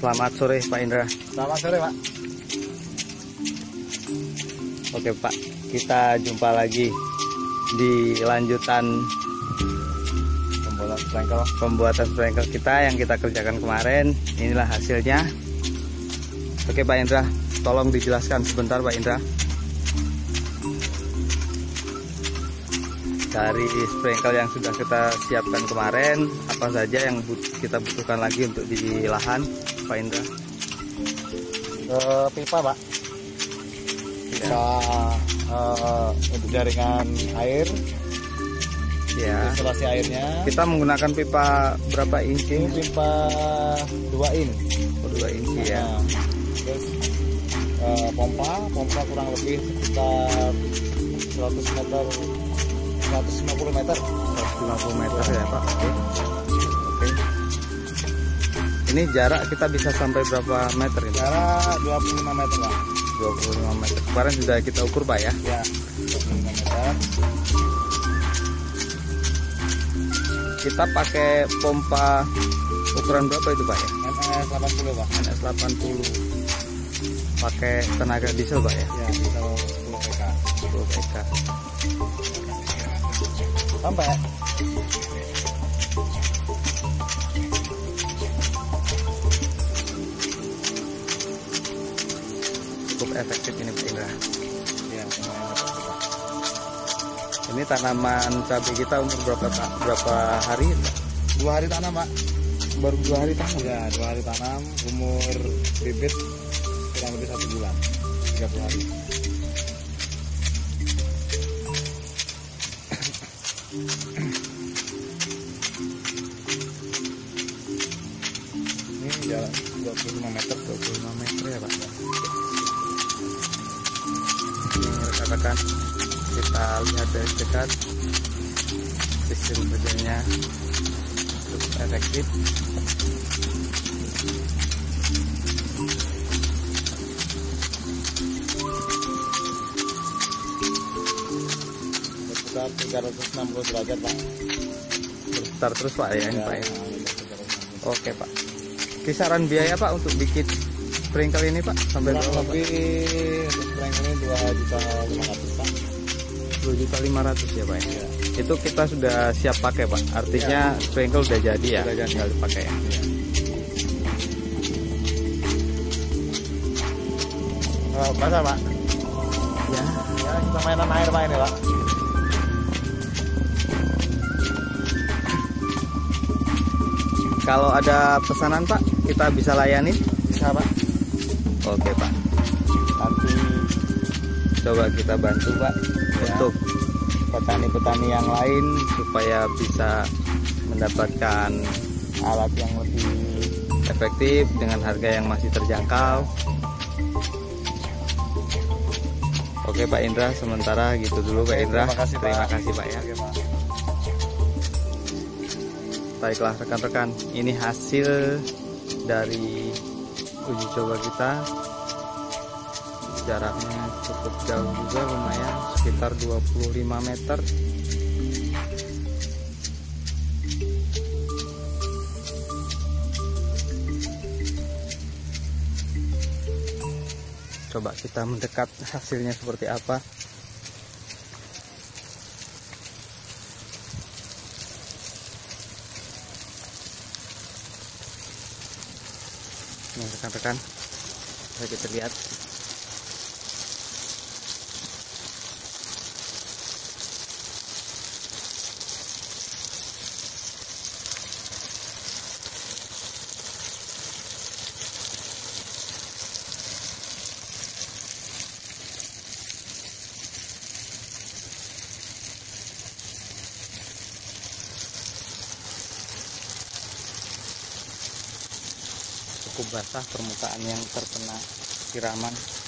Selamat sore Pak Indra. Selamat sore Pak. Oke Pak, kita jumpa lagi di lanjutan pembuatan sprinkler kita yang kita kerjakan kemarin. Inilah hasilnya. Oke Pak Indra, tolong dijelaskan sebentar Pak Indra. Dari sprinkler yang sudah kita siapkan kemarin, apa saja yang kita butuhkan lagi untuk di lahan, Pak Indra? Pipa, Pak. Pipa untuk jaringan air. Ya. Isolasi airnya. Kita menggunakan pipa berapa inci? Ini pipa 2 in. Oh, 2 inci ya. Terus pompa kurang lebih sekitar 100 meter. 150 meter ya Pak. Oke. Ini jarak kita bisa sampai berapa meter ini? Jarak 25 meter Pak. 25 meter. Kemarin sudah kita ukur Pak ya? Ya. 25 meter. Kita pakai pompa ukuran berapa itu Pak ya? NS80 Pak. NS80. Pakai tenaga diesel Pak ya? Ya, diesel 10 PK. 10 PK. Sampai. Cukup efektif ini Pak Indra. Ya, ini tanaman cabai kita umur berapa hari? 2 hari tanam Pak. Baru 2 hari tanam. Ya, 2 hari tanam. Umur bibit kurang lebih 1 bulan. 30 hari. Ini jalan 25 meter ya Pak. Ini rekan-rekan, kita lihat dari dekat. Sistem kerjanya cukup efektif. Sekitar 360 derajat Pak. Berputar terus Pak ya, Pak ya. Oke Pak. Kisaran biaya Pak untuk bikin sprinkler ini Pak sampai berapa? Lebih sprinkler ini 2.500.000 Pak. 2.500.000 ya Pak ya. Itu kita sudah siap pakai Pak. Artinya ya, sprinkler sudah jadi ya. Sudah jadi dipakai ya. Oh, basah Pak. Ya, ya kita mainan air Pak ini Pak. Kalau ada pesanan Pak, kita bisa layani? Bisa Pak. Oke Pak. Nanti coba kita bantu Pak ya, untuk petani-petani yang lain supaya bisa mendapatkan alat yang lebih efektif dengan harga yang masih terjangkau. Oke Pak Indra, sementara gitu dulu Pak Indra. Terima kasih Pak ya. Oke, Pak. Baiklah rekan-rekan, ini hasil dari uji coba kita. Jaraknya cukup jauh juga lumayan, sekitar 25 meter. Coba kita mendekat hasilnya seperti apa. Nih rekan-rekan, bisa kita lihat. Cukup basah permukaan yang terkena siraman.